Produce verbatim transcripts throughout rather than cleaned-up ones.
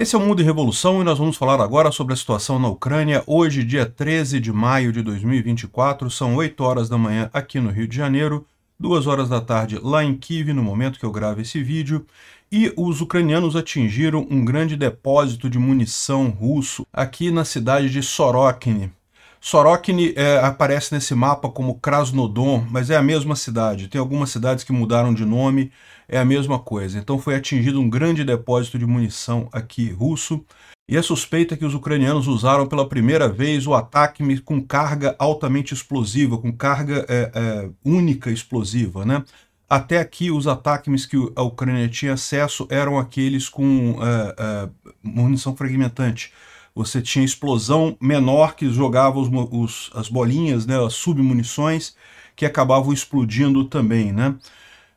Esse é o Mundo em Revolução e nós vamos falar agora sobre a situação na Ucrânia. Hoje, dia treze de maio de dois mil e vinte e quatro, são oito horas da manhã aqui no Rio de Janeiro, duas horas da tarde lá em Kiev, no momento que eu gravo esse vídeo, e os ucranianos atingiram um grande depósito de munição russo aqui na cidade de Sorokyne. Sorokyne é, aparece nesse mapa como Krasnodon, mas é a mesma cidade. Tem algumas cidades que mudaram de nome, é a mesma coisa. Então foi atingido um grande depósito de munição aqui russo. E é suspeita que os ucranianos usaram pela primeira vez o Atacms com carga altamente explosiva, com carga é, é, única explosiva, né? Até aqui os Atacms que a Ucrânia tinha acesso eram aqueles com é, é, munição fragmentante. Você tinha explosão menor que jogava os, os, as bolinhas, né, as submunições, que acabavam explodindo também, né?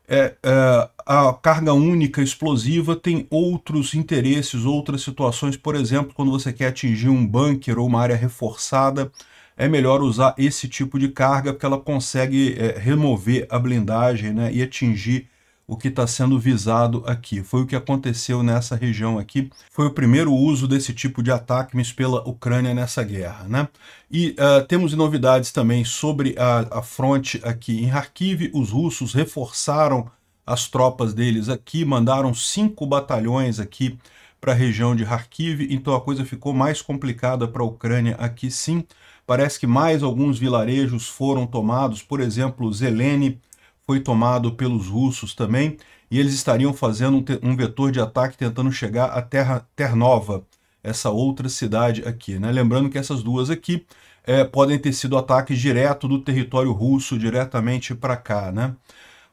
É, é, a carga única explosiva tem outros interesses, outras situações. Por exemplo, quando você quer atingir um bunker ou uma área reforçada, é melhor usar esse tipo de carga, porque ela consegue é, remover a blindagem, né, e atingir o que está sendo visado aqui. Foi o que aconteceu nessa região aqui. Foi o primeiro uso desse tipo de Atacms pela Ucrânia nessa guerra, né? E uh, temos novidades também sobre a, a fronte aqui em Kharkiv. Os russos reforçaram as tropas deles aqui, mandaram cinco batalhões aqui para a região de Kharkiv, então a coisa ficou mais complicada para a Ucrânia aqui sim. Parece que mais alguns vilarejos foram tomados, por exemplo, Zeleny, foi tomado pelos russos também, e eles estariam fazendo um, um vetor de ataque tentando chegar a Terra, Ternova, essa outra cidade aqui, né? Lembrando que essas duas aqui é, podem ter sido ataques direto do território russo, diretamente para cá, né?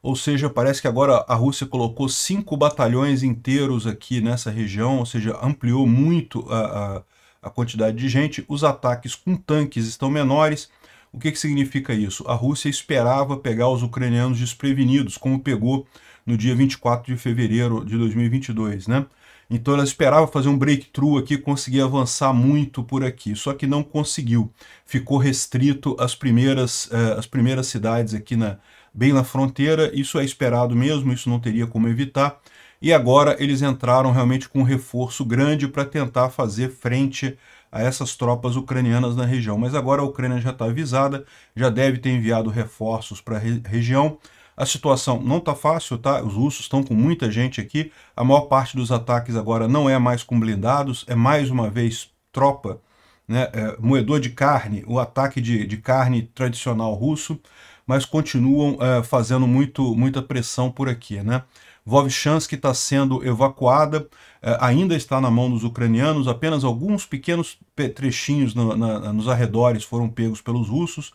Ou seja, parece que agora a Rússia colocou cinco batalhões inteiros aqui nessa região, ou seja, ampliou muito a, a, a quantidade de gente. Os ataques com tanques estão menores. O que que significa isso? A Rússia esperava pegar os ucranianos desprevenidos, como pegou no dia vinte e quatro de fevereiro de dois mil e vinte e dois, né? Então ela esperava fazer um breakthrough aqui, conseguir avançar muito por aqui, só que não conseguiu. Ficou restrito às primeiras, eh, às primeiras cidades aqui, na, bem na fronteira. Isso é esperado mesmo, isso não teria como evitar. E agora eles entraram realmente com um reforço grande para tentar fazer frente a essas tropas ucranianas na região. Mas agora a Ucrânia já está avisada, já deve ter enviado reforços para a re- região. A situação não está fácil, tá? Os russos estão com muita gente aqui. A maior parte dos ataques agora não é mais com blindados, é mais uma vez tropa, né? É, moedor de carne, o ataque de, de carne tradicional russo, mas continuam é, fazendo muito, muita pressão por aqui, né? Vovchansk está sendo evacuada, ainda está na mão dos ucranianos, apenas alguns pequenos trechinhos no, na, nos arredores foram pegos pelos russos,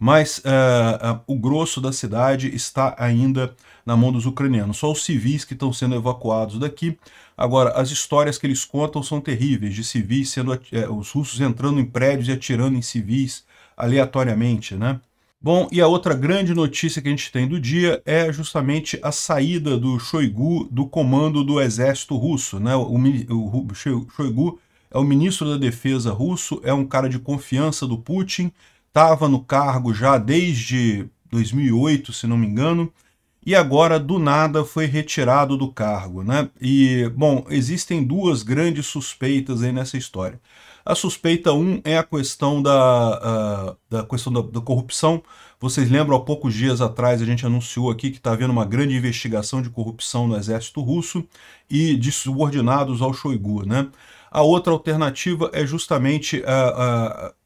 mas uh, uh, o grosso da cidade está ainda na mão dos ucranianos. Só os civis que estão sendo evacuados daqui. Agora, as histórias que eles contam são terríveis, de civis sendo, uh, os russos entrando em prédios e atirando em civis aleatoriamente, né? Bom, e a outra grande notícia que a gente tem do dia é justamente a saída do Shoigu do comando do exército russo, né? O, o, o Shoigu é o ministro da defesa russo, é um cara de confiança do Putin, estava no cargo já desde dois mil e oito, se não me engano, e agora do nada foi retirado do cargo, né? E, bom, existem duas grandes suspeitas aí nessa história. A suspeita um é a questão da, uh, da, questão da, da corrupção. Vocês lembram, há poucos dias atrás a gente anunciou aqui que está havendo uma grande investigação de corrupção no exército russo e de subordinados ao Shoigu, né? A outra alternativa é justamente uh,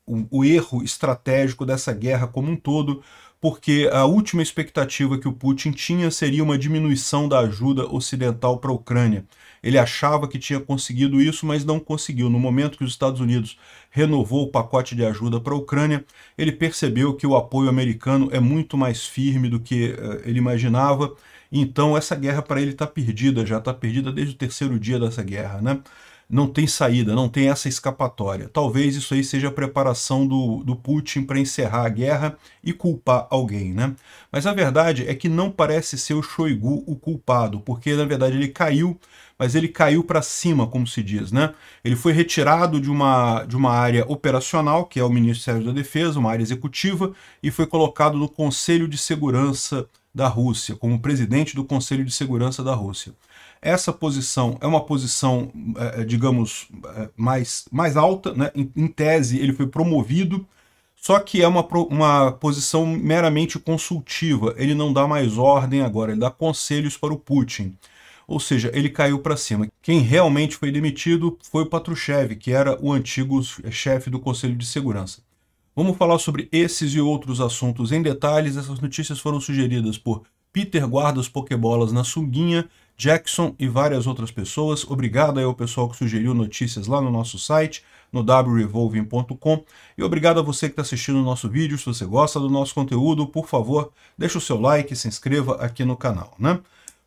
uh, o, o erro estratégico dessa guerra como um todo, porque a última expectativa que o Putin tinha seria uma diminuição da ajuda ocidental para a Ucrânia. Ele achava que tinha conseguido isso, mas não conseguiu. No momento que os Estados Unidos renovou o pacote de ajuda para a Ucrânia, ele percebeu que o apoio americano é muito mais firme do que uh, ele imaginava. Então essa guerra para ele está perdida, já está perdida desde o terceiro dia dessa guerra, né? Não tem saída, não tem essa escapatória. Talvez isso aí seja a preparação do, do Putin para encerrar a guerra e culpar alguém, né? Mas a verdade é que não parece ser o Shoigu o culpado, porque na verdade ele caiu, mas ele caiu para cima, como se diz, né? Ele foi retirado de uma, de uma área operacional, que é o Ministério da Defesa, uma área executiva, e foi colocado no Conselho de Segurança da Rússia, como presidente do Conselho de Segurança da Rússia. Essa posição é uma posição, é, digamos, é, mais, mais alta, né? Em, em tese ele foi promovido, só que é uma, uma posição meramente consultiva, ele não dá mais ordem agora, ele dá conselhos para o Putin. Ou seja, ele caiu para cima. Quem realmente foi demitido foi o Patrushev, que era o antigo chefe do Conselho de Segurança. Vamos falar sobre esses e outros assuntos em detalhes. Essas notícias foram sugeridas por Peter Guarda as Pokébolas na Sunguinha, Jackson e várias outras pessoas. Obrigado aí ao pessoal que sugeriu notícias lá no nosso site, no w revolving ponto com. E obrigado a você que está assistindo o nosso vídeo. Se você gosta do nosso conteúdo, por favor, deixa o seu like e se inscreva aqui no canal, né?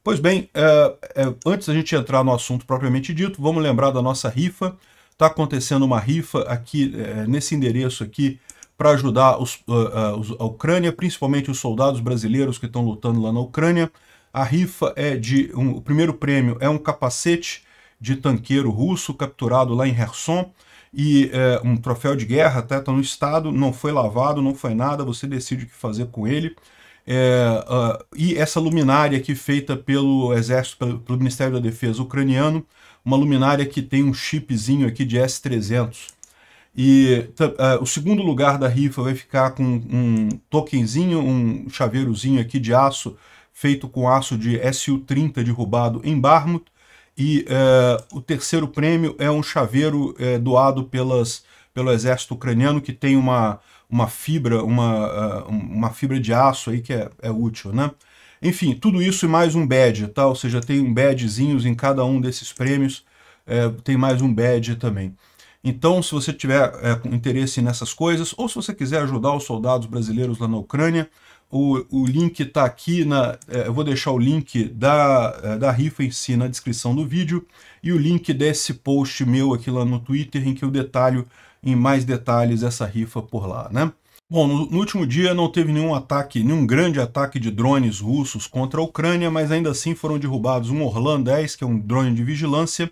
Pois bem, é, é, antes da gente entrar no assunto propriamente dito, vamos lembrar da nossa rifa. Está acontecendo uma rifa aqui, é, nesse endereço aqui, para ajudar os, uh, uh, os, a Ucrânia, principalmente os soldados brasileiros que estão lutando lá na Ucrânia. A rifa é de... Um, o primeiro prêmio é um capacete de tanqueiro russo capturado lá em Herson, e é, um troféu de guerra, tá, tá no estado, não foi lavado, não foi nada, você decide o que fazer com ele. É, uh, e essa luminária aqui feita pelo exército, pelo, pelo Ministério da Defesa ucraniano, uma luminária que tem um chipzinho aqui de S trezentos. E uh, o segundo lugar da rifa vai ficar com um tokenzinho, um chaveirozinho aqui de aço, feito com aço de S U trinta derrubado em Barmut. E uh, o terceiro prêmio é um chaveiro uh, doado pelas, pelo exército ucraniano, que tem uma, uma, fibra, uma, uh, uma fibra de aço aí que é, é útil, né? Enfim, tudo isso e mais um badge, tá? Ou seja, tem um badgezinhos em cada um desses prêmios, uh, tem mais um badge também. Então, se você tiver é, interesse nessas coisas, ou se você quiser ajudar os soldados brasileiros lá na Ucrânia, o, o link está aqui, na, é, eu vou deixar o link da, é, da rifa em si na descrição do vídeo, e o link desse post meu aqui lá no Twitter, em que eu detalho em mais detalhes essa rifa por lá, né? Bom, no, no último dia não teve nenhum ataque, nenhum grande ataque de drones russos contra a Ucrânia, mas ainda assim foram derrubados um Orlan dez, que é um drone de vigilância,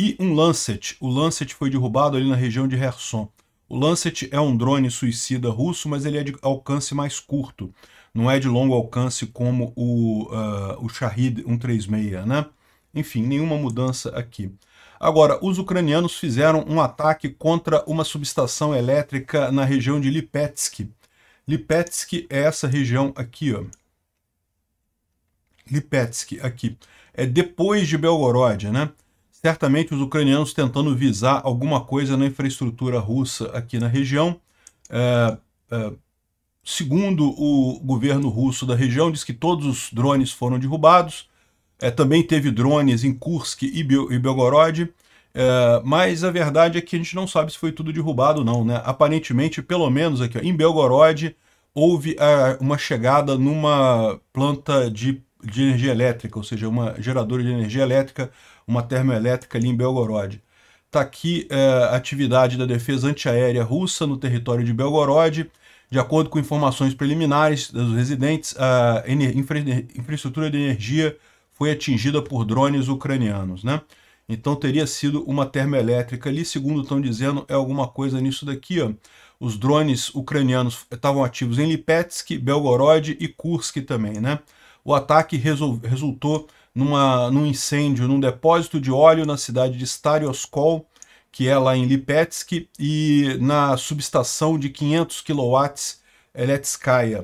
e um Lancet. O Lancet foi derrubado ali na região de Herson. O Lancet é um drone suicida russo, mas ele é de alcance mais curto. Não é de longo alcance como o, uh, o Shahid cento e trinta e seis, né? Enfim, nenhuma mudança aqui. Agora, os ucranianos fizeram um ataque contra uma subestação elétrica na região de Lipetsk. Lipetsk é essa região aqui, ó. Lipetsk, aqui. É depois de Belgorod, né? Certamente os ucranianos tentando visar alguma coisa na infraestrutura russa aqui na região. É, é, segundo o governo russo da região, diz que todos os drones foram derrubados. É, também teve drones em Kursk e, Bel e Belgorod. É, mas a verdade é que a gente não sabe se foi tudo derrubado ou não, né? Aparentemente, pelo menos aqui ó, em Belgorod, houve a, uma chegada numa planta de de energia elétrica, ou seja, uma geradora de energia elétrica, uma termoelétrica ali em Belgorod. Está aqui a é, atividade da defesa antiaérea russa no território de Belgorod. De acordo com informações preliminares dos residentes, a infra infraestrutura de energia foi atingida por drones ucranianos, né? Então teria sido uma termoelétrica ali, segundo estão dizendo, é alguma coisa nisso daqui, ó. Os drones ucranianos estavam ativos em Lipetsk, Belgorod e Kursk também, né? O ataque resultou numa, num incêndio, num depósito de óleo na cidade de Staroskol, que é lá em Lipetsk, e na subestação de quinhentos quilowatts Eletskaya.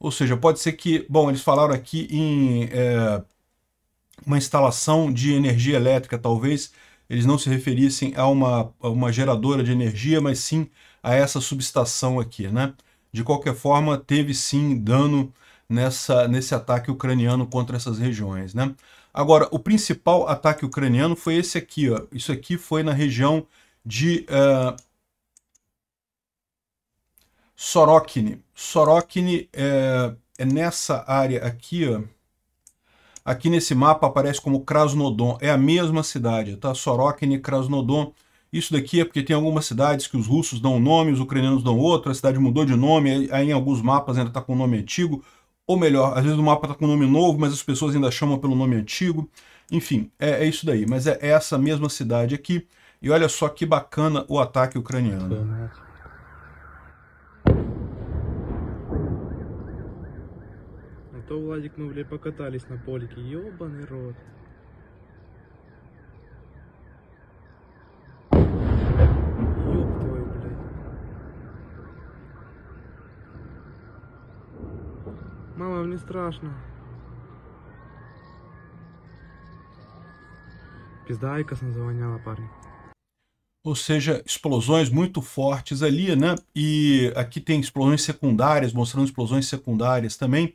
Ou seja, pode ser que... Bom, eles falaram aqui em é, uma instalação de energia elétrica, talvez eles não se referissem a uma, a uma geradora de energia, mas sim a essa subestação aqui, né? De qualquer forma, teve sim dano Nessa, nesse ataque ucraniano contra essas regiões, né? Agora, o principal ataque ucraniano foi esse aqui, ó. Isso aqui foi na região de uh, Sorokyne. Sorokyne uh, é nessa área aqui, ó. Aqui nesse mapa aparece como Krasnodon. É a mesma cidade, tá? Sorokyne e Krasnodon. Isso daqui é porque tem algumas cidades que os russos dão um nome, os ucranianos dão outro, a cidade mudou de nome, aí em alguns mapas ainda está com o nome antigo. Ou melhor, às vezes o mapa está com nome novo, mas as pessoas ainda chamam pelo nome antigo. Enfim, é, é isso daí. Mas é essa mesma cidade aqui. E olha só que bacana o ataque ucraniano. Então, Vladik, nós já покатались na polique. Ёбаный рот. там не страшно. Пиздаика завоняла, парни. Ou seja, explosões muito fortes ali, né? E aqui tem explosões secundárias, mostrando explosões secundárias também.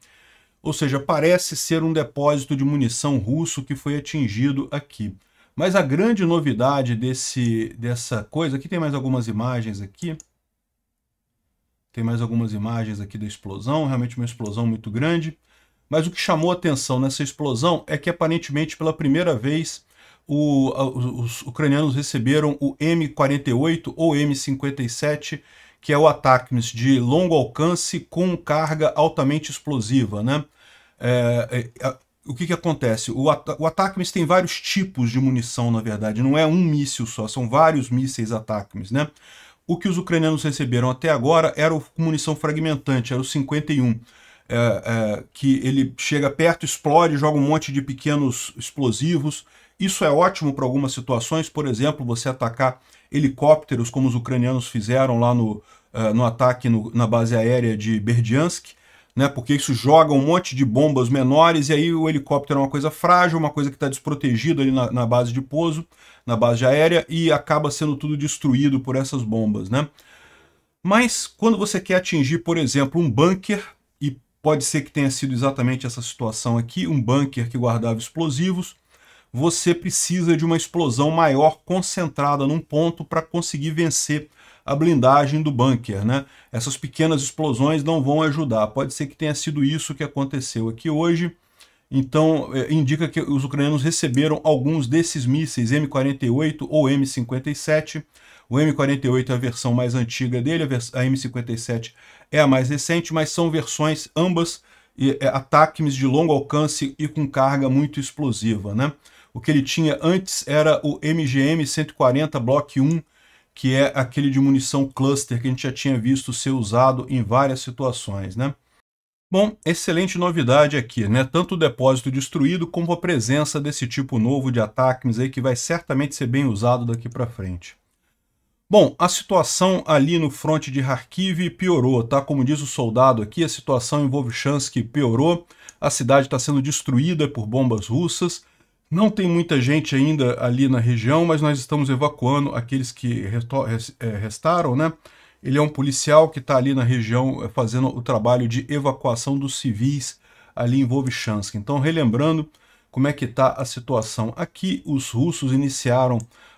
Ou seja, parece ser um depósito de munição russo que foi atingido aqui. Mas a grande novidade desse, dessa coisa... Aqui tem mais algumas imagens aqui. Tem mais algumas imagens aqui da explosão. Realmente uma explosão muito grande. Mas o que chamou a atenção nessa explosão é que aparentemente pela primeira vez... O, os ucranianos receberam o M quarenta e oito ou M cinquenta e sete, que é o Atacms de longo alcance com carga altamente explosiva, né? É, é, é, o que que acontece? O, o Atacms tem vários tipos de munição, na verdade, não é um míssil só, são vários mísseis Atacms, né? O que os ucranianos receberam até agora era o munição fragmentante, era o cinquenta e um. É, é, que ele chega perto, explode, joga um monte de pequenos explosivos. Isso é ótimo para algumas situações, por exemplo, você atacar helicópteros, como os ucranianos fizeram lá no, uh, no ataque no, na base aérea de Berdyansk, né, porque isso joga um monte de bombas menores e aí o helicóptero é uma coisa frágil, uma coisa que está desprotegida ali na, na base de pouso, na base aérea, e acaba sendo tudo destruído por essas bombas, né? Mas quando você quer atingir, por exemplo, um bunker, e pode ser que tenha sido exatamente essa situação aqui, um bunker que guardava explosivos, você precisa de uma explosão maior concentrada num ponto para conseguir vencer a blindagem do bunker, né? Essas pequenas explosões não vão ajudar. Pode ser que tenha sido isso que aconteceu aqui hoje. Então, indica que os ucranianos receberam alguns desses mísseis M quarenta e oito ou M cinquenta e sete. O M quarenta e oito é a versão mais antiga dele, a M cinquenta e sete é a mais recente, mas são versões ambas E, é, Atacms de longo alcance e com carga muito explosiva, né? O que ele tinha antes era o M G M cento e quarenta Block um, que é aquele de munição cluster que a gente já tinha visto ser usado em várias situações, né? Bom, excelente novidade aqui, né? Tanto o depósito destruído como a presença desse tipo novo de Atacms aí, que vai certamente ser bem usado daqui para frente. Bom, a situação ali no fronte de Kharkiv piorou, tá? Como diz o soldado aqui, a situação em Vovchansk piorou, a cidade está sendo destruída por bombas russas, não tem muita gente ainda ali na região, mas nós estamos evacuando aqueles que restaram, né? Ele é um policial que está ali na região fazendo o trabalho de evacuação dos civis ali em Vovchansk. Então, relembrando como é que está a situação aqui, os russos iniciaram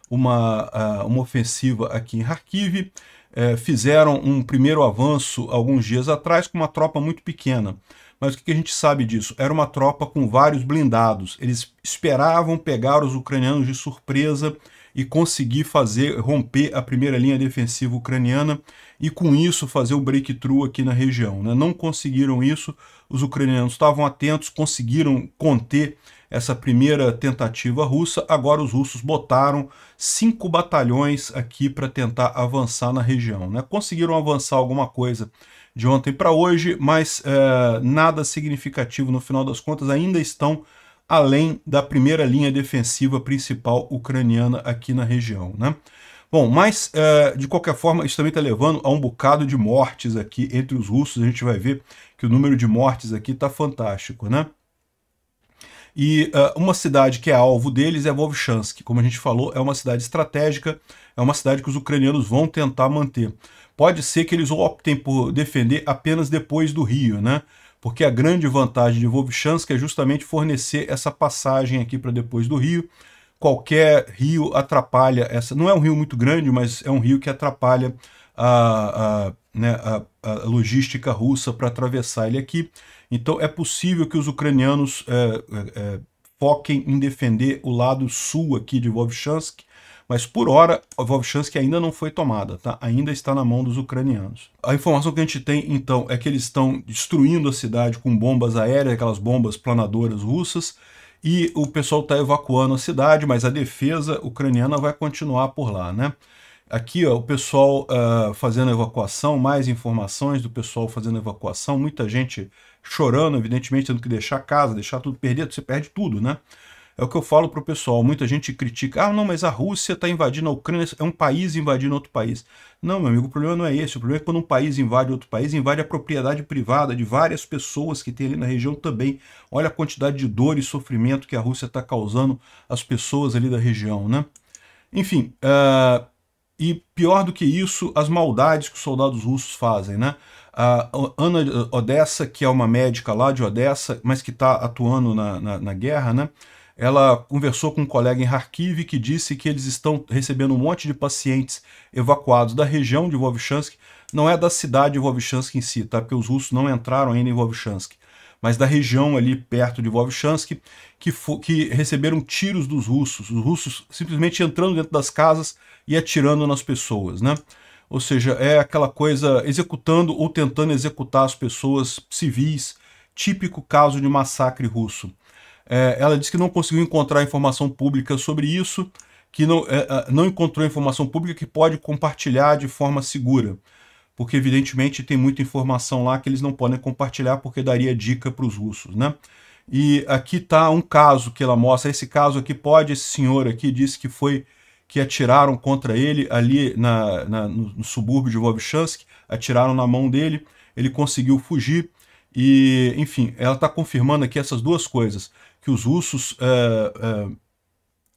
Uma, uma ofensiva aqui em Kharkiv, eh, fizeram um primeiro avanço alguns dias atrás com uma tropa muito pequena. Mas o que a gente sabe disso? Era uma tropa com vários blindados. Eles esperavam pegar os ucranianos de surpresa e conseguir fazer, romper a primeira linha defensiva ucraniana e com isso fazer o breakthrough aqui na região, né? Não conseguiram isso, os ucranianos estavam atentos, conseguiram conter essa primeira tentativa russa. Agora os russos botaram cinco batalhões aqui para tentar avançar na região, né? Conseguiram avançar alguma coisa de ontem para hoje, mas é, nada significativo no final das contas, ainda estão além da primeira linha defensiva principal ucraniana aqui na região, né? Bom, mas é, de qualquer forma isso também está levando a um bocado de mortes aqui entre os russos. A gente vai ver que o número de mortes aqui está fantástico, né? E uh, uma cidade que é alvo deles é Vovchansk, como a gente falou, é uma cidade estratégica, é uma cidade que os ucranianos vão tentar manter. Pode ser que eles optem por defender apenas depois do rio, né? Porque a grande vantagem de Vovchansk é justamente fornecer essa passagem aqui para depois do rio. Qualquer rio atrapalha essa... Não é um rio muito grande, mas é um rio que atrapalha a, a, né, a, a logística russa para atravessar ele aqui. Então é possível que os ucranianos é, é, foquem em defender o lado sul aqui de Vovchansk, mas por hora a Vovchansk ainda não foi tomada, tá? Ainda está na mão dos ucranianos. A informação que a gente tem então é que eles estão destruindo a cidade com bombas aéreas, aquelas bombas planadoras russas, e o pessoal está evacuando a cidade, mas a defesa ucraniana vai continuar por lá, né? Aqui, ó, o pessoal uh, fazendo evacuação, mais informações do pessoal fazendo evacuação, muita gente chorando, evidentemente, tendo que deixar casa, deixar tudo perdido, você perde tudo, né? É o que eu falo para o pessoal, muita gente critica, ah, não, mas a Rússia está invadindo a Ucrânia, é um país invadindo outro país. Não, meu amigo, o problema não é esse, o problema é que quando um país invade outro país, invade a propriedade privada de várias pessoas que tem ali na região também. Olha a quantidade de dor e sofrimento que a Rússia está causando às pessoas ali da região, né? Enfim, uh, e pior do que isso, as maldades que os soldados russos fazem, né? A Ana Odessa, que é uma médica lá de Odessa, mas que está atuando na, na, na guerra, né? Ela conversou com um colega em Kharkiv que disse que eles estão recebendo um monte de pacientes evacuados da região de Vovchansk, não é da cidade de Vovchansk em si, tá? Porque os russos não entraram ainda em Vovchansk, mas da região ali perto de Vovchansk, que, que receberam tiros dos russos, os russos simplesmente entrando dentro das casas e atirando nas pessoas, né? Ou seja, é aquela coisa executando ou tentando executar as pessoas civis, típico caso de massacre russo. É, ela disse que não conseguiu encontrar informação pública sobre isso, que não, é, não encontrou informação pública que pode compartilhar de forma segura, porque evidentemente tem muita informação lá que eles não podem compartilhar porque daria dica para os russos, né? E aqui está um caso que ela mostra, esse caso aqui pode, esse senhor aqui disse que foi... que atiraram contra ele ali na, na, no, no subúrbio de Vovchansk, atiraram na mão dele, ele conseguiu fugir e, enfim, ela está confirmando aqui essas duas coisas, que os russos, é, é,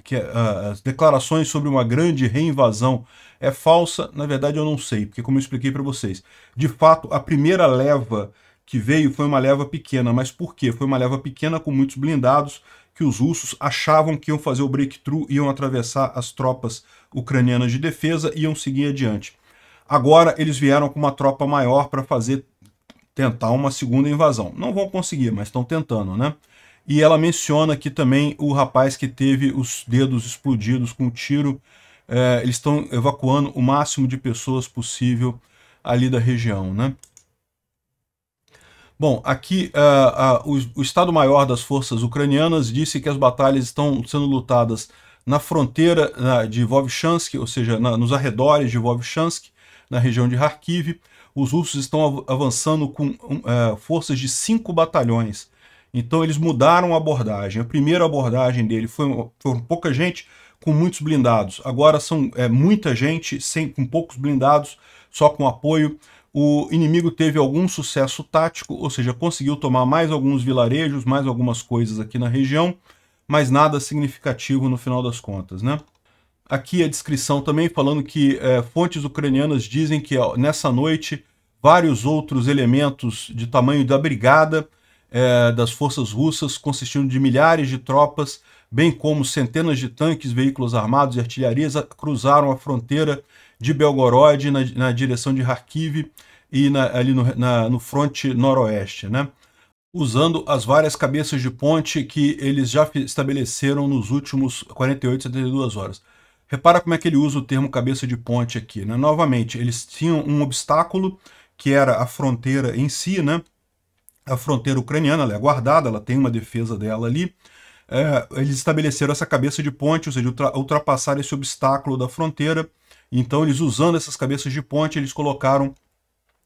que é, as declarações sobre uma grande reinvasão é falsa, na verdade eu não sei, porque como eu expliquei para vocês, de fato a primeira leva que veio foi uma leva pequena, mas por quê? Foi uma leva pequena com muitos blindados, que os russos achavam que iam fazer o breakthrough, iam atravessar as tropas ucranianas de defesa e iam seguir adiante. Agora eles vieram com uma tropa maior para fazer, tentar uma segunda invasão. Não vão conseguir, mas estão tentando, né? E ela menciona aqui também o rapaz que teve os dedos explodidos com um tiro. É, eles estão evacuando o máximo de pessoas possível ali da região, né? Bom, aqui uh, uh, o, o Estado-Maior das Forças Ucranianas disse que as batalhas estão sendo lutadas na fronteira uh, de Vovchansk, ou seja, na, nos arredores de Vovchansk, na região de Kharkiv. Os russos estão av avançando com uh, forças de cinco batalhões. Então eles mudaram a abordagem. A primeira abordagem dele foi, foi pouca gente com muitos blindados. Agora são é, muita gente sem, com poucos blindados, só com apoio. O inimigo teve algum sucesso tático, ou seja, conseguiu tomar mais alguns vilarejos, mais algumas coisas aqui na região, mas nada significativo no final das contas, né? Aqui a descrição também falando que é, fontes ucranianas dizem que ó, nessa noite vários outros elementos de tamanho da brigada é, das forças russas, consistindo de milhares de tropas, bem como centenas de tanques, veículos armados e artilharias, cruzaram a fronteira de Belgorod na, na direção de Kharkiv e na, ali no, na, no fronte noroeste, né? Usando as várias cabeças de ponte que eles já estabeleceram nos últimos quarenta e oito, setenta e duas horas. Repara como é que ele usa o termo cabeça de ponte aqui, né? Novamente, eles tinham um obstáculo que era a fronteira em si, né? A fronteira ucraniana, ela é guardada, ela tem uma defesa dela ali. É, eles estabeleceram essa cabeça de ponte, ou seja, ultrapassaram esse obstáculo da fronteira. Então eles usando essas cabeças de ponte, eles colocaram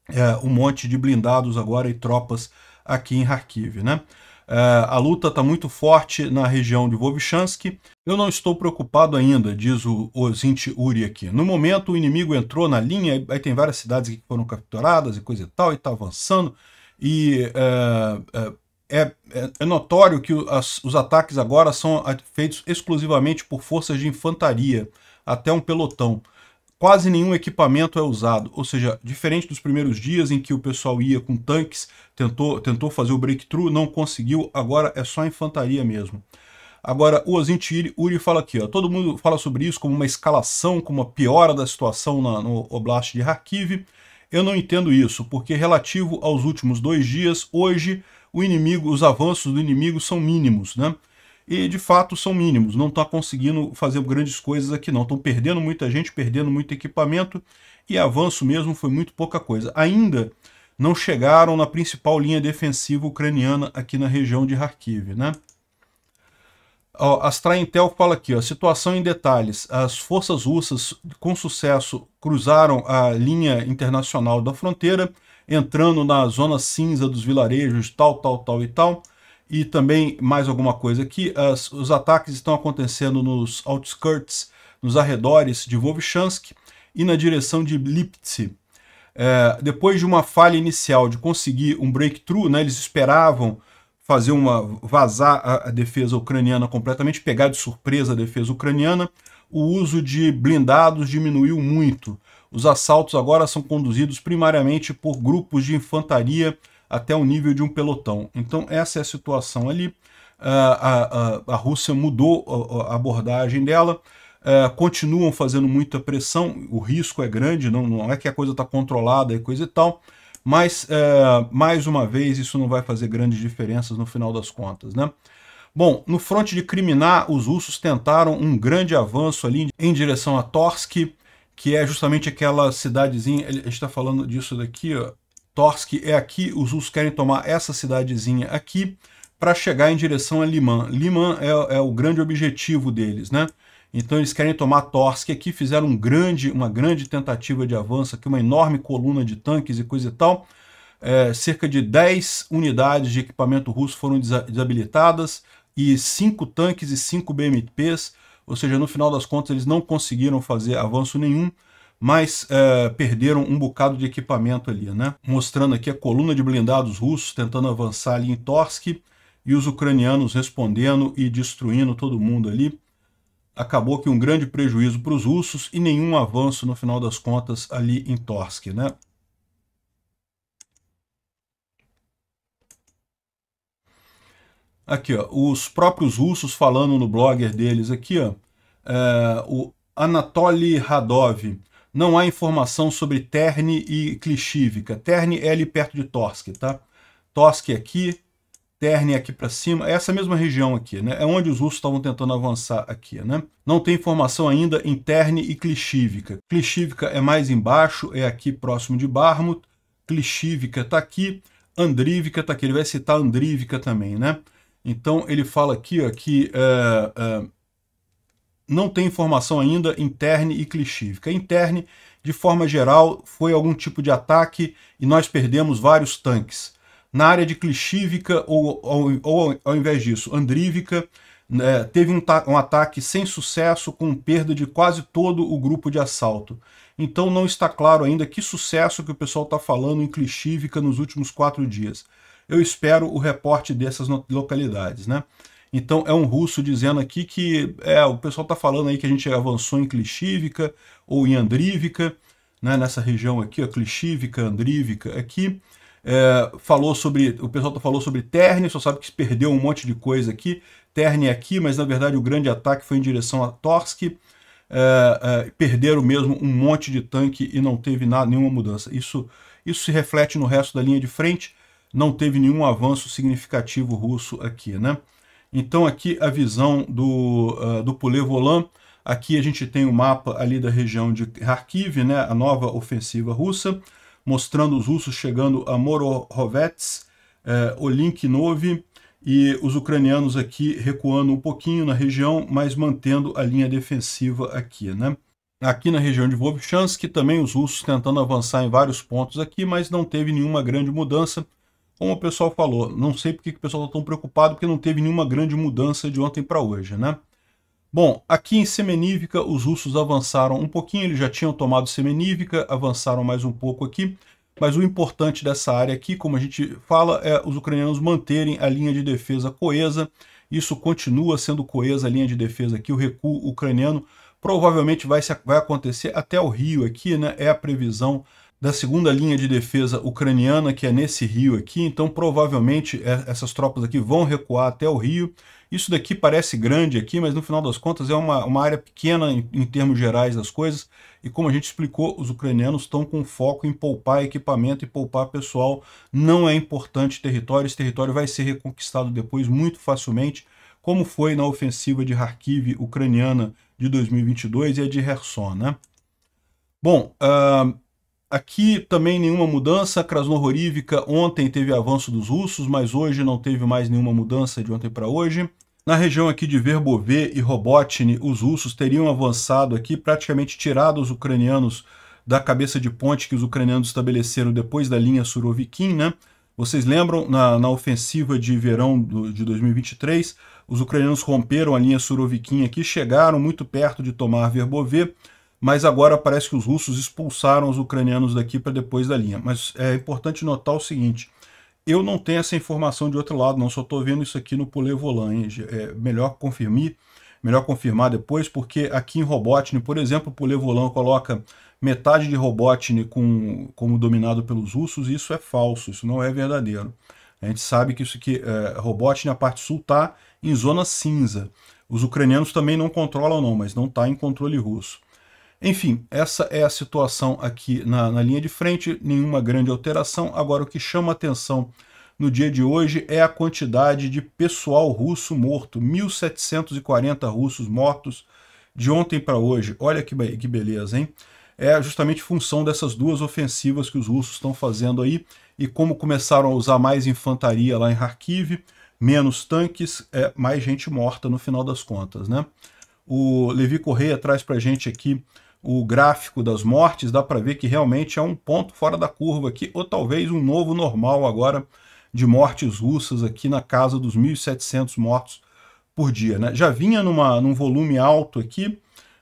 é, um monte de blindados agora e tropas aqui em Kharkiv, né? É, a luta está muito forte na região de Vovchansk. Eu não estou preocupado ainda, diz o Ozint Uri aqui. No momento o inimigo entrou na linha, aí tem várias cidades que foram capturadas e coisa e tal, e está avançando. E é, é, é, é notório que as, os ataques agora são feitos exclusivamente por forças de infantaria, até um pelotão. Quase nenhum equipamento é usado, ou seja, diferente dos primeiros dias em que o pessoal ia com tanques, tentou, tentou fazer o breakthrough, não conseguiu, agora é só infantaria mesmo. Agora, o Ozint Uri fala aqui, ó, todo mundo fala sobre isso como uma escalação, como uma piora da situação na, no Oblast de Kharkiv. Eu não entendo isso, porque relativo aos últimos dois dias, hoje o inimigo, os avanços do inimigo são mínimos, né? E, de fato, são mínimos, não está conseguindo fazer grandes coisas aqui, não. Estão perdendo muita gente, perdendo muito equipamento, e avanço mesmo foi muito pouca coisa. Ainda não chegaram na principal linha defensiva ucraniana aqui na região de Kharkiv, né? Ó, Astra Intel fala aqui, ó, situação em detalhes. As forças russas, com sucesso, cruzaram a linha internacional da fronteira, entrando na zona cinza dos vilarejos, tal, tal, tal e tal, e também mais alguma coisa aqui. As, os ataques estão acontecendo nos outskirts, nos arredores de Vovchansk e na direção de Lipetsk. É, depois de uma falha inicial de conseguir um breakthrough, né, eles esperavam fazer uma, vazar a, a defesa ucraniana completamente, pegar de surpresa a defesa ucraniana, o uso de blindados diminuiu muito. Os assaltos agora são conduzidos primariamente por grupos de infantaria até o nível de um pelotão. Então essa é a situação ali. A, a, a Rússia mudou a abordagem dela, continuam fazendo muita pressão, o risco é grande, não, não é que a coisa está controlada e coisa e tal, mas, mais uma vez, isso não vai fazer grandes diferenças no final das contas, né? Bom, no fronte de Crimea, os russos tentaram um grande avanço ali em direção a Torsk, que é justamente aquela cidadezinha, a gente está falando disso daqui, ó, Torsk é aqui, os russos querem tomar essa cidadezinha aqui para chegar em direção a Liman. Liman é, é o grande objetivo deles, né? Então eles querem tomar Torsk aqui, fizeram um grande, uma grande tentativa de avanço aqui, uma enorme coluna de tanques e coisa e tal. É, cerca de dez unidades de equipamento russo foram desabilitadas, e cinco tanques e cinco B M Ps, ou seja, no final das contas eles não conseguiram fazer avanço nenhum, mas é, perderam um bocado de equipamento ali, né? Mostrando aqui a coluna de blindados russos tentando avançar ali em Torsk, e os ucranianos respondendo e destruindo todo mundo ali. Acabou que um grande prejuízo para os russos e nenhum avanço no final das contas ali em Torsk, né? Aqui, ó, os próprios russos falando no blogger deles aqui, ó, é, o Anatoly Radov, não há informação sobre Terny e Klishchiivka. Terny é ali perto de Torsk, tá? Torsk aqui, Terny aqui para cima, é essa mesma região aqui, né? É onde os russos estavam tentando avançar aqui, né? Não tem informação ainda em Terny e Klishchiivka. Klishchiivka é mais embaixo, é aqui próximo de Bakhmut. Klishchiivka tá aqui, Andriivka tá aqui, ele vai citar Andriivka também, né? Então ele fala aqui ó, que uh, uh, não tem informação ainda em Terny e Klishchiivka. Em Terny, de forma geral, foi algum tipo de ataque e nós perdemos vários tanques. Na área de Klishchiivka, ou, ou, ou ao invés disso, Andriivka, né, teve um, um ataque sem sucesso com perda de quase todo o grupo de assalto. Então não está claro ainda que sucesso que o pessoal está falando em Klishchiivka nos últimos quatro dias. Eu espero o reporte dessas localidades, né? Então é um russo dizendo aqui que é, o pessoal está falando aí que a gente avançou em Klishchiivka ou em Andriivka, né? Nessa região aqui, ó, Klishchiivka, Andriivka aqui. É, falou sobre, o pessoal falou sobre Terny, só sabe que se perdeu um monte de coisa aqui. Terny aqui, mas na verdade o grande ataque foi em direção a Torsk. É, é, perderam mesmo um monte de tanque e não teve nada, nenhuma mudança. Isso, isso se reflete no resto da linha de frente. Não teve nenhum avanço significativo russo aqui, né? Então aqui a visão do, uh, do Polevolan. Aqui a gente tem o um mapa ali da região de Kharkiv, né? A nova ofensiva russa, mostrando os russos chegando a Morohovets, eh, Olinkinov, e os ucranianos aqui recuando um pouquinho na região, mas mantendo a linha defensiva aqui, né? Aqui na região de Vovchansk, também os russos tentando avançar em vários pontos aqui, mas não teve nenhuma grande mudança. Como o pessoal falou, não sei porque que o pessoal está tão preocupado, porque não teve nenhuma grande mudança de ontem para hoje, né? Bom, aqui em Semenivka, os russos avançaram um pouquinho, eles já tinham tomado Semenivka, avançaram mais um pouco aqui, mas o importante dessa área aqui, como a gente fala, é os ucranianos manterem a linha de defesa coesa. Isso continua sendo coesa, a linha de defesa aqui, o recuo ucraniano provavelmente vai, se, vai acontecer até o rio aqui, né? É a previsão da segunda linha de defesa ucraniana, que é nesse rio aqui, então provavelmente essas tropas aqui vão recuar até o rio. Isso daqui parece grande aqui, mas no final das contas é uma, uma área pequena em, em termos gerais das coisas, e como a gente explicou, os ucranianos estão com foco em poupar equipamento e poupar pessoal. Não é importante território, esse território vai ser reconquistado depois muito facilmente, como foi na ofensiva de Kharkiv ucraniana de dois mil e vinte e dois e a de Herson, né? Bom, uh... aqui também nenhuma mudança. Krasnohorivka ontem teve avanço dos russos, mas hoje não teve mais nenhuma mudança de ontem para hoje. Na região aqui de Verbovê e Robotny, os russos teriam avançado aqui, praticamente tirado os ucranianos da cabeça de ponte que os ucranianos estabeleceram depois da linha Surovikin, né? Vocês lembram, na, na ofensiva de verão do, de dois mil e vinte e três, os ucranianos romperam a linha Surovikin aqui, chegaram muito perto de tomar Verbovê, mas agora parece que os russos expulsaram os ucranianos daqui para depois da linha. Mas é importante notar o seguinte, eu não tenho essa informação de outro lado, não, só estou vendo isso aqui no Polevolan, hein? É melhor confirmar, melhor confirmar depois, porque aqui em Robotny, por exemplo, o Polevolan coloca metade de Robotny com, como dominado pelos russos, e isso é falso, isso não é verdadeiro. A gente sabe que isso aqui, é, Robotny, a parte sul, está em zona cinza. Os ucranianos também não controlam não, mas não está em controle russo. Enfim, essa é a situação aqui na, na linha de frente, nenhuma grande alteração. Agora, o que chama atenção no dia de hoje é a quantidade de pessoal russo morto, mil setecentos e quarenta russos mortos de ontem para hoje. Olha que, que beleza, hein? É justamente função dessas duas ofensivas que os russos estão fazendo aí, e como começaram a usar mais infantaria lá em Kharkiv, menos tanques, é, mais gente morta no final das contas, né? O Levi Correia traz pra gente aqui o gráfico das mortes, dá para ver que realmente é um ponto fora da curva aqui, ou talvez um novo normal agora de mortes russas aqui na casa dos mil e setecentos mortos por dia, né? Já vinha numa, num volume alto aqui,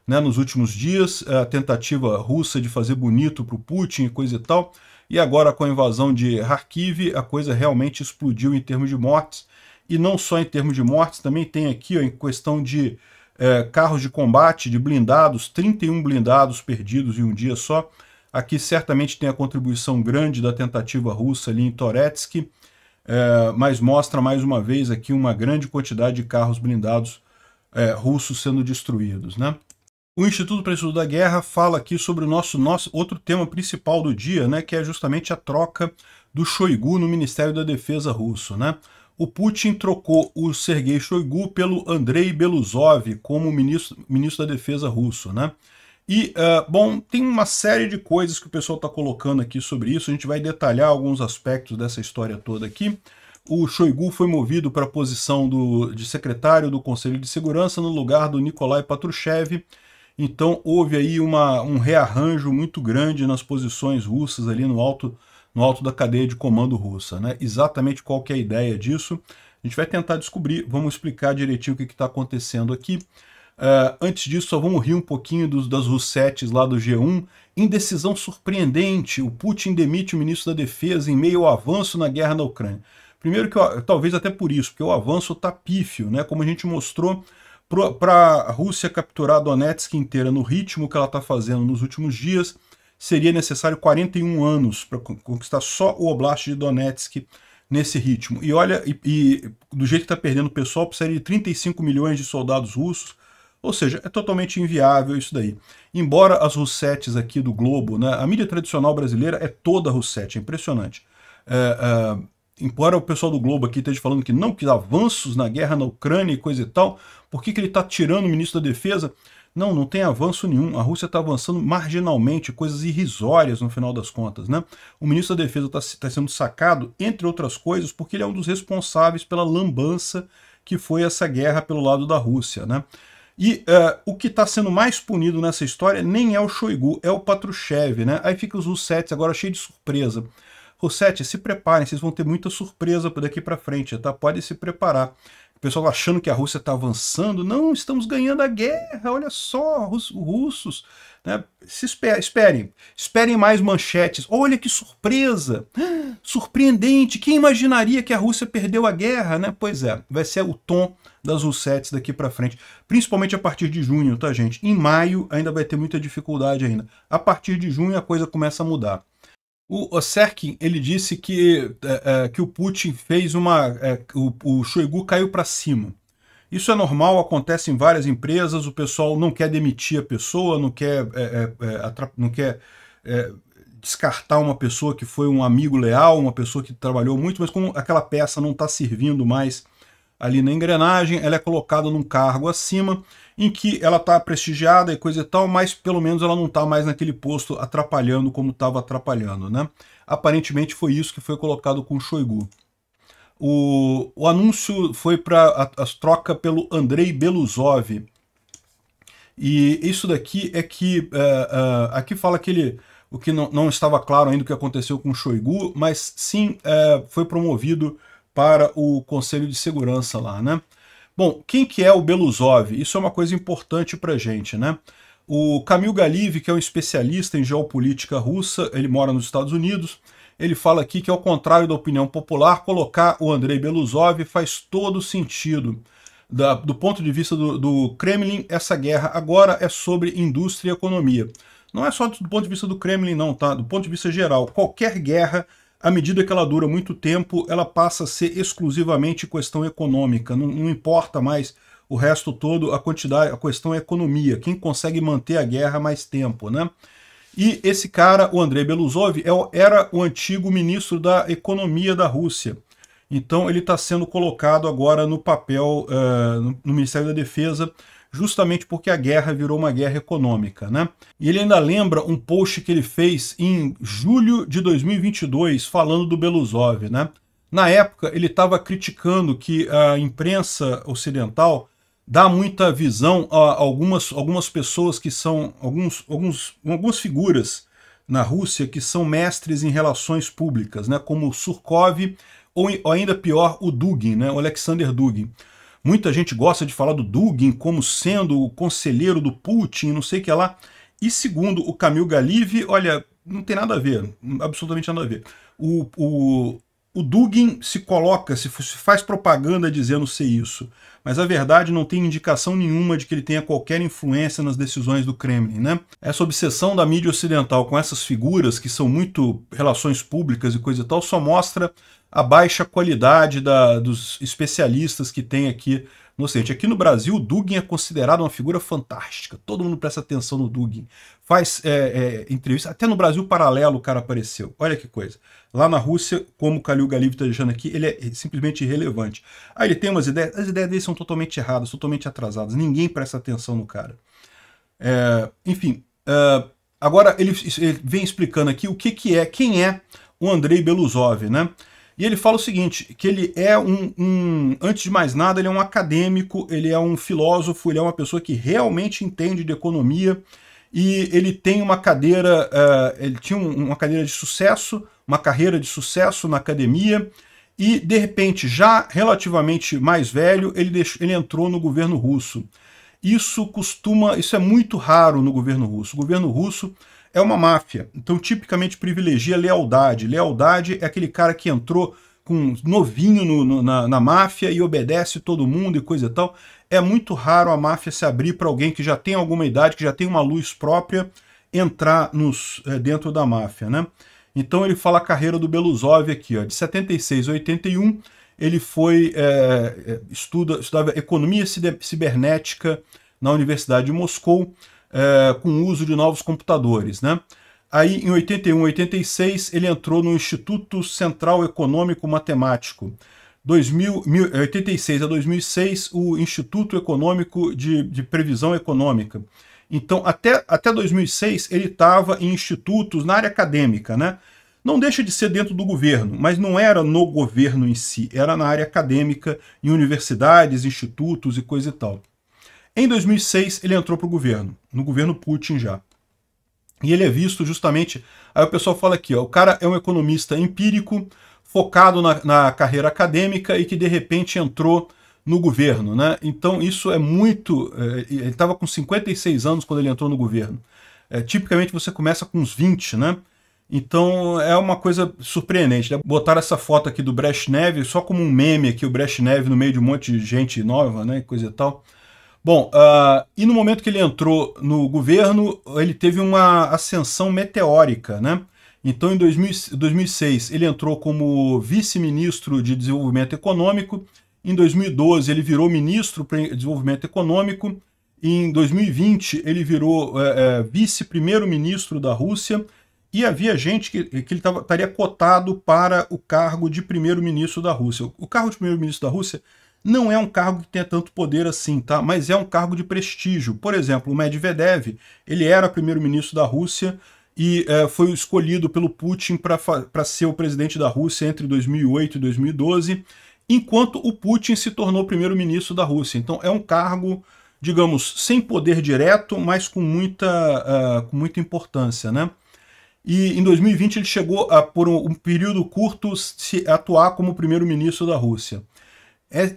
né, nos últimos dias, a tentativa russa de fazer bonito para o Putin e coisa e tal, e agora com a invasão de Kharkiv, a coisa realmente explodiu em termos de mortes, e não só em termos de mortes, também tem aqui, ó, em questão de É, carros de combate, de blindados, trinta e um blindados perdidos em um dia só. Aqui certamente tem a contribuição grande da tentativa russa ali em Torsk, é, mas mostra mais uma vez aqui uma grande quantidade de carros blindados é, russos sendo destruídos, né? O Instituto para o Estudo da Guerra fala aqui sobre o nosso, nosso outro tema principal do dia, né, que é justamente a troca do Shoigu no Ministério da Defesa russo, né? O Putin trocou o Sergei Shoigu pelo Andrei Belousov como ministro, ministro da Defesa russo, né? E, uh, bom, tem uma série de coisas que o pessoal está colocando aqui sobre isso, a gente vai detalhar alguns aspectos dessa história toda aqui. O Shoigu foi movido para a posição do, de secretário do Conselho de Segurança no lugar do Nikolai Patrushev, então houve aí uma, um rearranjo muito grande nas posições russas ali no alto... no alto da cadeia de comando russa, né? Exatamente qual que é a ideia disso, a gente vai tentar descobrir, vamos explicar direitinho o que está acontecendo aqui. Uh, antes disso, só vamos rir um pouquinho dos, das russetes lá do G um. Indecisão surpreendente, o Putin demite o ministro da Defesa em meio ao avanço na guerra na Ucrânia. Primeiro que, eu, talvez até por isso, porque o avanço está pífio, né? Como a gente mostrou, para a Rússia capturar Donetsk inteira no ritmo que ela está fazendo nos últimos dias, seria necessário quarenta e um anos para conquistar só o Oblast de Donetsk nesse ritmo. E olha, e, e do jeito que está perdendo o pessoal, precisaria de trinta e cinco milhões de soldados russos, ou seja, é totalmente inviável isso daí. Embora as russetes aqui do globo, né, a mídia tradicional brasileira é toda russete, é impressionante. É, é, embora o pessoal do Globo aqui esteja falando que não, que avanços na guerra na Ucrânia e coisa e tal, por que, que ele está tirando o ministro da Defesa? Não, não tem avanço nenhum, a Rússia está avançando marginalmente, coisas irrisórias no final das contas, né? O ministro da Defesa está tá sendo sacado, entre outras coisas, porque ele é um dos responsáveis pela lambança que foi essa guerra pelo lado da Rússia, né? E uh, o que está sendo mais punido nessa história nem é o Shoigu, é o Patrushev, né? Aí fica os russetes agora cheios de surpresa. Russetes, se preparem, vocês vão ter muita surpresa daqui para frente, tá? Podem se preparar. O pessoal achando que a Rússia está avançando, não, estamos ganhando a guerra, olha só, os russos, né? Se esper esperem, esperem mais manchetes, olha que surpresa, surpreendente, quem imaginaria que a Rússia perdeu a guerra, né? Pois é, vai ser o tom das russetes daqui para frente, principalmente a partir de junho, tá gente? Em maio ainda vai ter muita dificuldade ainda, a partir de junho a coisa começa a mudar. O Sorokyne, ele disse que, é, que o Putin fez uma... É, o, o Shoigu caiu para cima. Isso é normal, acontece em várias empresas, o pessoal não quer demitir a pessoa, não quer, é, é, não quer é, descartar uma pessoa que foi um amigo leal, uma pessoa que trabalhou muito, mas como aquela peça não está servindo mais ali na engrenagem, ela é colocada num cargo acima, em que ela está prestigiada e coisa e tal, mas pelo menos ela não está mais naquele posto atrapalhando como estava atrapalhando, né? Aparentemente foi isso que foi colocado com o Shoigu. O, o anúncio foi para a, a troca pelo Andrei Belousov. E isso daqui é que... Uh, uh, aqui fala que ele... o que não, não estava claro ainda o que aconteceu com Shoigu, mas sim é, foi promovido para o Conselho de Segurança lá, né? Bom, quem que é o Belousov? Isso é uma coisa importante para a gente, né? O Kamil Galeev, que é um especialista em geopolítica russa, ele mora nos Estados Unidos, ele fala aqui que, ao contrário da opinião popular, colocar o Andrei Belousov faz todo sentido. Da, do ponto de vista do, do Kremlin, essa guerra agora é sobre indústria e economia. Não é só do ponto de vista do Kremlin, não, tá? Do ponto de vista geral, qualquer guerra, à medida que ela dura muito tempo, ela passa a ser exclusivamente questão econômica. Não, não importa mais o resto todo, a quantidade, a questão é economia. Quem consegue manter a guerra mais tempo, né? E esse cara, o Andrei Belousov, era o antigo ministro da Economia da Rússia. Então ele está sendo colocado agora no papel, uh, no Ministério da Defesa, justamente porque a guerra virou uma guerra econômica, né? E ele ainda lembra um post que ele fez em julho de dois mil e vinte e dois, falando do Belousov, né? Na época, ele estava criticando que a imprensa ocidental dá muita visão a algumas, algumas pessoas que são, alguns, alguns, algumas figuras na Rússia que são mestres em relações públicas, né? Como o Surkov, ou, ou ainda pior, o Dugin, né? O Alexander Dugin. Muita gente gosta de falar do Dugin como sendo o conselheiro do Putin, não sei o que lá. E segundo o Kamil Galeev, olha, não tem nada a ver, absolutamente nada a ver. O, o, o Dugin se coloca, se faz propaganda dizendo ser isso, mas a verdade não tem indicação nenhuma de que ele tenha qualquer influência nas decisões do Kremlin, né? Essa obsessão da mídia ocidental com essas figuras que são muito relações públicas e coisa e tal só mostra a baixa qualidade da, dos especialistas que tem aqui no Ocidente. Aqui no Brasil, o Dugin é considerado uma figura fantástica. Todo mundo presta atenção no Dugin. Faz é, é, entrevista. Até no Brasil Paralelo o cara apareceu. Olha que coisa. Lá na Rússia, como o Kamil Galeev está deixando aqui, ele é simplesmente irrelevante. Aí ele tem umas ideias. As ideias dele são totalmente erradas, totalmente atrasadas. Ninguém presta atenção no cara. É, enfim, é, agora ele, ele vem explicando aqui o que, que é, quem é o Andrei Belousov, né? E ele fala o seguinte, que ele é um, um, antes de mais nada, ele é um acadêmico, ele é um filósofo, ele é uma pessoa que realmente entende de economia, e ele tem uma cadeira, uh, ele tinha um, uma cadeira de sucesso, uma carreira de sucesso na academia, e de repente, já relativamente mais velho, ele, deixou, ele entrou no governo russo. Isso costuma, isso é muito raro no governo russo. O governo russo é uma máfia, então tipicamente privilegia lealdade. Lealdade é aquele cara que entrou com novinho no, no, na, na máfia e obedece todo mundo e coisa e tal. É muito raro a máfia se abrir para alguém que já tem alguma idade, que já tem uma luz própria, entrar nos, é, dentro da máfia, né? Então ele fala a carreira do Belousov aqui, ó, de setenta e seis a oitenta e um, ele foi, é, estuda, estudava economia cibernética na Universidade de Moscou, É, com o uso de novos computadores, né? Aí, em oitenta e um, oitenta e seis, ele entrou no Instituto Central Econômico Matemático. oitenta e seis a dois mil e seis, o Instituto Econômico de, de Previsão Econômica. Então, até, até dois mil e seis, ele estava em institutos na área acadêmica, né? Não deixa de ser dentro do governo, mas não era no governo em si, era na área acadêmica, em universidades, institutos e coisa e tal. Em dois mil e seis, ele entrou para o governo, no governo Putin já. E ele é visto justamente... Aí o pessoal fala aqui, ó, o cara é um economista empírico, focado na, na carreira acadêmica e que de repente entrou no governo, né? Então isso é muito... É, ele estava com cinquenta e seis anos quando ele entrou no governo. É, tipicamente você começa com uns vinte, né? Então é uma coisa surpreendente, né? Botaram essa foto aqui do Brezhnev só como um meme aqui, o Brezhnev no meio de um monte de gente nova, né? Coisa e tal... Bom, uh, e no momento que ele entrou no governo, ele teve uma ascensão meteórica, né? Então, em dois mil, dois mil e seis, ele entrou como vice-ministro de Desenvolvimento Econômico. Em dois mil e doze, ele virou ministro de Desenvolvimento Econômico. Em dois mil e vinte, ele virou é, é, vice-primeiro-ministro da Rússia. E havia gente que, que ele tava, estaria cotado para o cargo de primeiro-ministro da Rússia. O cargo de primeiro-ministro da Rússia... não é um cargo que tenha tanto poder assim, tá? Mas é um cargo de prestígio. Por exemplo, o Medvedev, ele era primeiro-ministro da Rússia e é, foi escolhido pelo Putin para ser o presidente da Rússia entre dois mil e oito e dois mil e doze, enquanto o Putin se tornou primeiro-ministro da Rússia. Então é um cargo, digamos, sem poder direto, mas com muita, uh, com muita importância, né? e em dois mil e vinte ele chegou a, por um período curto, se atuar como primeiro-ministro da Rússia.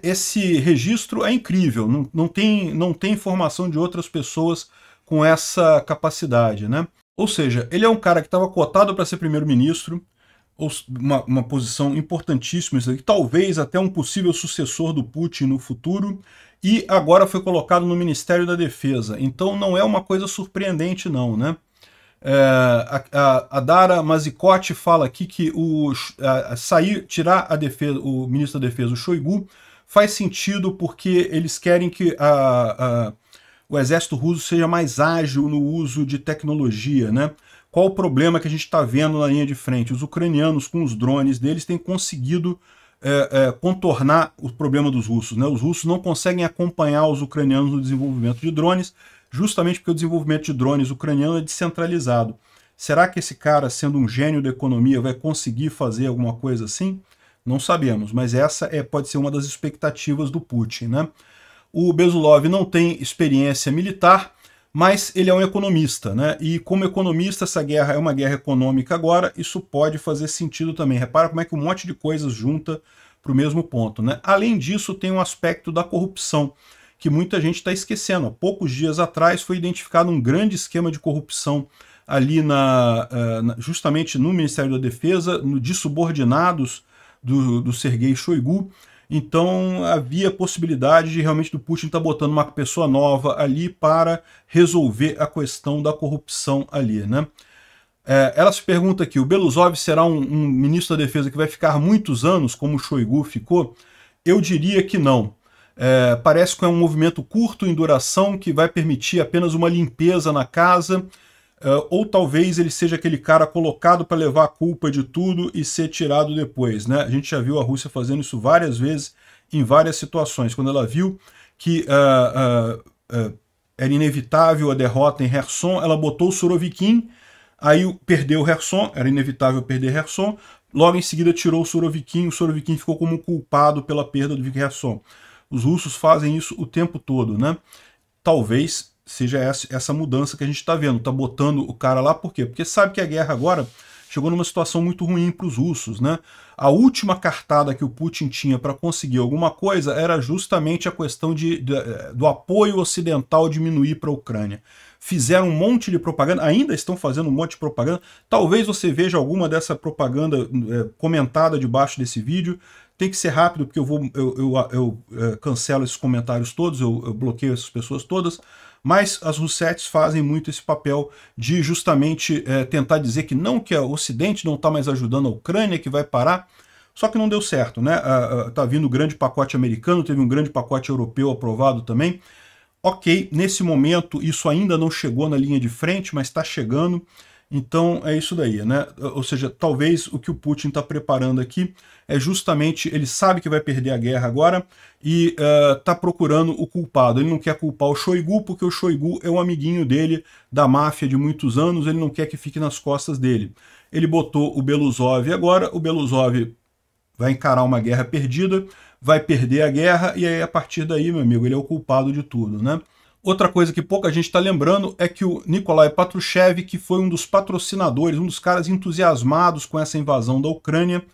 Esse registro é incrível, não, não tem, não tem informação de outras pessoas com essa capacidade, né? Ou seja, ele é um cara que estava cotado para ser primeiro-ministro, uma, uma posição importantíssima, isso aqui, talvez até um possível sucessor do Putin no futuro, e agora foi colocado no Ministério da Defesa. Então não é uma coisa surpreendente não, né? É, a, a, a Dara Mazicotti fala aqui que o, a, a sair, tirar a defesa, o ministro da Defesa, o Shoigu, faz sentido porque eles querem que a, a, o exército russo seja mais ágil no uso de tecnologia, né? Qual o problema que a gente está vendo na linha de frente? Os ucranianos, com os drones deles, têm conseguido é, é, contornar o problema dos russos, né? Os russos não conseguem acompanhar os ucranianos no desenvolvimento de drones, justamente porque o desenvolvimento de drones ucraniano é descentralizado. Será que esse cara, sendo um gênio da economia, vai conseguir fazer alguma coisa assim? Não sabemos, mas essa é, pode ser uma das expectativas do Putin, né? O Belousov não tem experiência militar, mas ele é um economista, né? E como economista, essa guerra é uma guerra econômica agora, isso pode fazer sentido também. Repara como é que um monte de coisas junta para o mesmo ponto, né? Além disso, tem um aspecto da corrupção, que muita gente está esquecendo. Há poucos dias atrás foi identificado um grande esquema de corrupção ali na, na, justamente no Ministério da Defesa, no, de subordinados do, do Sergei Shoigu. Então havia possibilidade de realmente do Putin estar tá botando uma pessoa nova ali para resolver a questão da corrupção ali, né? É, ela se pergunta aqui, o Belousov será um, um ministro da Defesa que vai ficar muitos anos, como o Shoigu ficou? Eu diria que não. É, parece que é um movimento curto em duração que vai permitir apenas uma limpeza na casa, é, ou talvez ele seja aquele cara colocado para levar a culpa de tudo e ser tirado depois, né? A gente já viu a Rússia fazendo isso várias vezes em várias situações, quando ela viu que uh, uh, uh, era inevitável a derrota em Herson, ela botou o Surovikin, aí perdeu Herson, era inevitável perder Herson, logo em seguida tirou o Surovikin, o Surovikin ficou como culpado pela perda do Herson. Os russos fazem isso o tempo todo, né? Talvez seja essa mudança que a gente está vendo. Está botando o cara lá por quê? Porque sabe que a guerra agora chegou numa situação muito ruim para os russos, né? A última cartada que o Putin tinha para conseguir alguma coisa era justamente a questão de, de, do apoio ocidental diminuir para a Ucrânia. Fizeram um monte de propaganda, ainda estão fazendo um monte de propaganda. Talvez você veja alguma dessa propaganda é, comentada debaixo desse vídeo. Tem que ser rápido, porque eu, vou, eu, eu, eu, eu cancelo esses comentários todos, eu, eu bloqueio essas pessoas todas, mas as Russettes fazem muito esse papel de justamente é, tentar dizer que não, que o Ocidente não está mais ajudando a Ucrânia, que vai parar, só que não deu certo, né? Está vindo um grande pacote americano, teve um grande pacote europeu aprovado também. Ok, nesse momento isso ainda não chegou na linha de frente, mas está chegando. Então é isso daí, né? Ou seja, talvez o que o Putin está preparando aqui é justamente, ele sabe que vai perder a guerra agora e está uh, procurando o culpado. Ele não quer culpar o Shoigu porque o Shoigu é um amiguinho dele, da máfia de muitos anos, ele não quer que fique nas costas dele. Ele botou o Belousov agora, o Belousov vai encarar uma guerra perdida, vai perder a guerra e aí a partir daí, meu amigo, ele é o culpado de tudo, né? Outra coisa que pouca gente está lembrando é que o Nikolai Patrushev, que foi um dos patrocinadores, um dos caras entusiasmados com essa invasão da Ucrânia,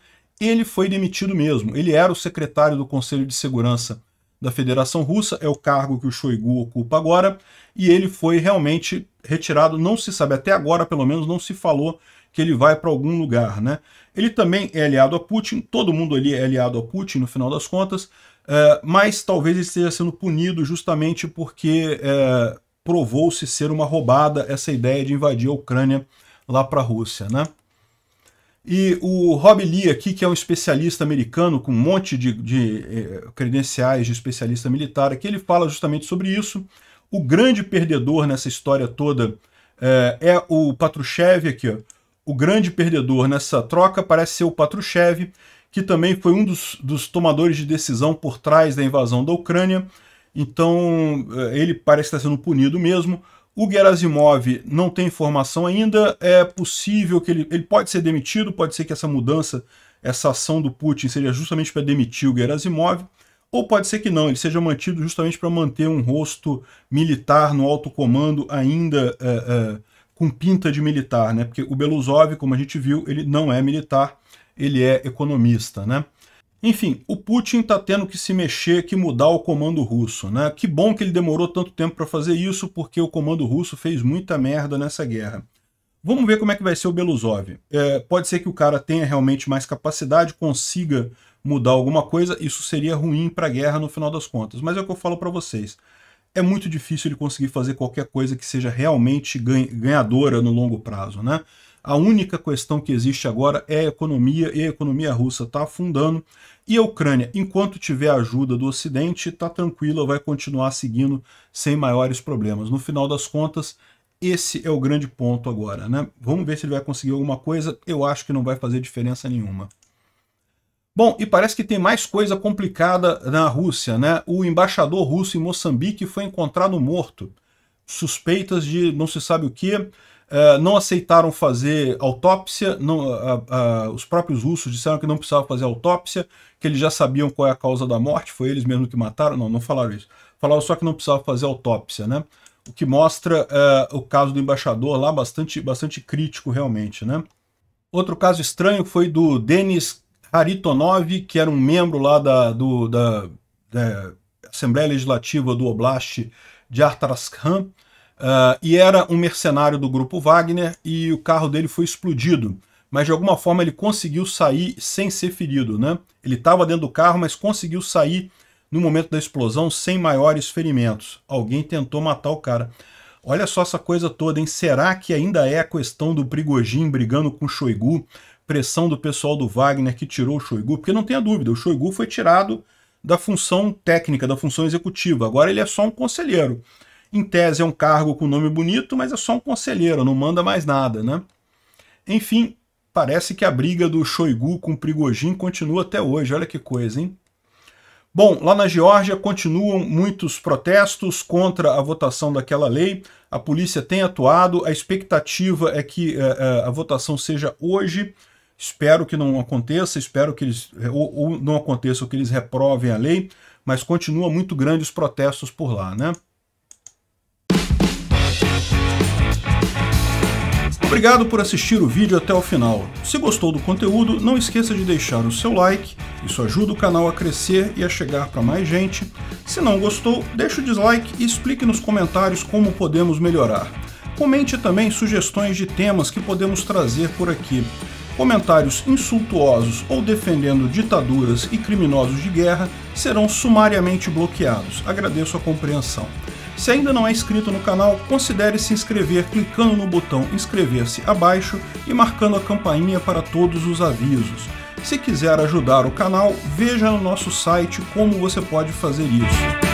ele foi demitido mesmo. Ele era o secretário do Conselho de Segurança da Federação Russa, é o cargo que o Shoigu ocupa agora, e ele foi realmente retirado, não se sabe, até agora pelo menos não se falou que ele vai para algum lugar, né? Ele também é aliado a Putin, todo mundo ali é aliado a Putin no final das contas, Uh, mas talvez ele esteja sendo punido justamente porque uh, provou-se ser uma roubada essa ideia de invadir a Ucrânia lá para a Rússia, né? E o Rob Lee aqui, que é um especialista americano com um monte de, de eh, credenciais de especialista militar, aqui ele fala justamente sobre isso. O grande perdedor nessa história toda uh, é o Patrushev aqui, ó. O grande perdedor nessa troca parece ser o Patrushev, que também foi um dos, dos tomadores de decisão por trás da invasão da Ucrânia, então ele parece estar sendo punido mesmo. O Gerasimov não tem informação ainda, é possível que ele, ele pode ser demitido, pode ser que essa mudança, essa ação do Putin seja justamente para demitir o Gerasimov, ou pode ser que não, ele seja mantido justamente para manter um rosto militar no alto comando ainda é, é, com pinta de militar, né? Porque o Belousov, como a gente viu, ele não é militar, ele é economista, né? Enfim, o Putin está tendo que se mexer, que mudar o comando russo, né? Que bom que ele demorou tanto tempo para fazer isso, porque o comando russo fez muita merda nessa guerra. Vamos ver como é que vai ser o Belousov. É, pode ser que o cara tenha realmente mais capacidade, consiga mudar alguma coisa, isso seria ruim para a guerra no final das contas. Mas é o que eu falo para vocês. É muito difícil ele conseguir fazer qualquer coisa que seja realmente ganhadora no longo prazo, né? A única questão que existe agora é a economia, e a economia russa está afundando. E a Ucrânia, enquanto tiver ajuda do Ocidente, está tranquila, vai continuar seguindo sem maiores problemas. No final das contas, esse é o grande ponto agora, né? Vamos ver se ele vai conseguir alguma coisa. Eu acho que não vai fazer diferença nenhuma. Bom, e parece que tem mais coisa complicada na Rússia, né? O embaixador russo em Moçambique foi encontrado morto. Suspeitas de não se sabe o que... Uh, não aceitaram fazer autópsia, não, uh, uh, os próprios russos disseram que não precisavam fazer autópsia, que eles já sabiam qual é a causa da morte, foi eles mesmos que mataram, não, não falaram isso. Falaram só que não precisavam fazer autópsia, né? O que mostra uh, o caso do embaixador lá, bastante, bastante crítico realmente, né? Outro caso estranho foi do Denis Haritonov, que era um membro lá da, do, da, da Assembleia Legislativa do Oblast de Artsakhn. Uh, e era um mercenário do grupo Wagner e o carro dele foi explodido, mas de alguma forma ele conseguiu sair sem ser ferido, né? Ele estava dentro do carro, mas conseguiu sair no momento da explosão sem maiores ferimentos. Alguém tentou matar o cara. Olha só essa coisa toda, hein? Será que ainda é a questão do Prigojin brigando com o Shoigu, pressão do pessoal do Wagner que tirou o Shoigu? Porque não tenha dúvida, o Shoigu foi tirado da função técnica, da função executiva. Agora ele é só um conselheiro. Em tese é um cargo com nome bonito, mas é só um conselheiro, não manda mais nada, né? Enfim, parece que a briga do Shoigu com o Prigojin continua até hoje, olha que coisa, hein? Bom, lá na Geórgia continuam muitos protestos contra a votação daquela lei, a polícia tem atuado, a expectativa é que uh, a votação seja hoje, espero que não aconteça, espero que eles, ou, ou não aconteça, ou que eles reprovem a lei, mas continua muito grande os protestos por lá, né? Obrigado por assistir o vídeo até o final. Se gostou do conteúdo, não esqueça de deixar o seu like, isso ajuda o canal a crescer e a chegar para mais gente. Se não gostou, deixa o dislike e explique nos comentários como podemos melhorar. Comente também sugestões de temas que podemos trazer por aqui. Comentários insultuosos ou defendendo ditaduras e criminosos de guerra serão sumariamente bloqueados. Agradeço a compreensão. Se ainda não é inscrito no canal, considere se inscrever clicando no botão inscrever-se abaixo e marcando a campainha para todos os avisos. Se quiser ajudar o canal, veja no nosso site como você pode fazer isso.